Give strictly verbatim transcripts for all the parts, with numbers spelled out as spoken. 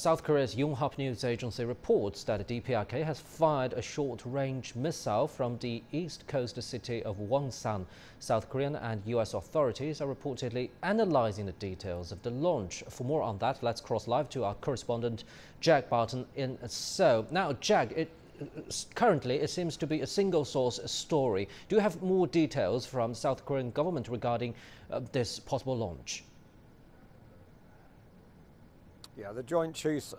South Korea's Yonhap News Agency reports that the D P R K has fired a short-range missile from the east coast city of Wonsan. South Korean and U S authorities are reportedly analyzing the details of the launch. For more on that, let's cross live to our correspondent Jack Barton in Seoul. Now, Jack, it, currently it seems to be a single-source story. Do you have more details from South Korean government regarding uh, this possible launch? Yeah, the Joint Chiefs,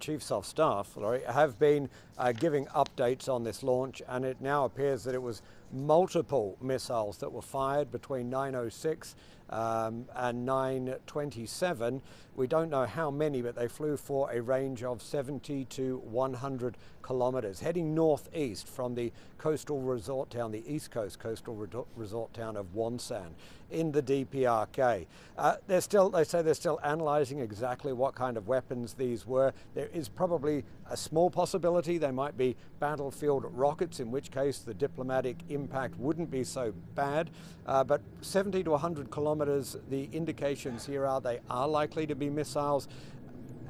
Chiefs of Staff sorry, have been uh, giving updates on this launch, and it now appears that it was multiple missiles that were fired between nine oh six um, and nine twenty-seven. We don't know how many, but they flew for a range of seventy to one hundred kilometers, heading northeast from the coastal resort town, the East Coast coastal resort town of Wonsan in the D P R K. Uh, they're still, they say they're still analyzing exactly what kind of weapons these were. There is probably a small possibility they might be battlefield rockets, in which case the diplomatic impact wouldn't be so bad, uh, but seventy to one hundred kilometers, the indications here are they are likely to be missiles.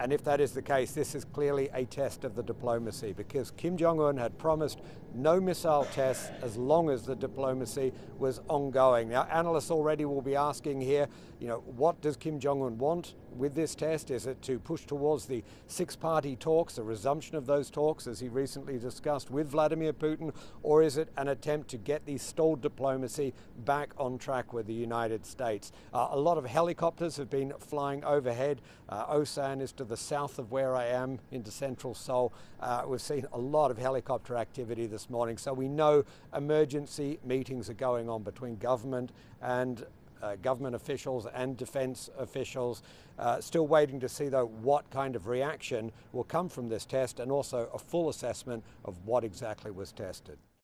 And if that is the case, this is clearly a test of the diplomacy, because Kim Jong-un had promised no missile tests as long as the diplomacy was ongoing. Now, analysts already will be asking here, you know, what does Kim Jong-un want with this test? Is it to push towards the six-party talks, a resumption of those talks, as he recently discussed with Vladimir Putin, or is it an attempt to get the stalled diplomacy back on track with the United States? Uh, a lot of helicopters have been flying overhead. Uh, Osan is to the south of where I am, into central Seoul. Uh, we've seen a lot of helicopter activity this morning, so we know emergency meetings are going on between government and Uh, government officials and defense officials. Uh, still waiting to see, though, what kind of reaction will come from this test, and also a full assessment of what exactly was tested.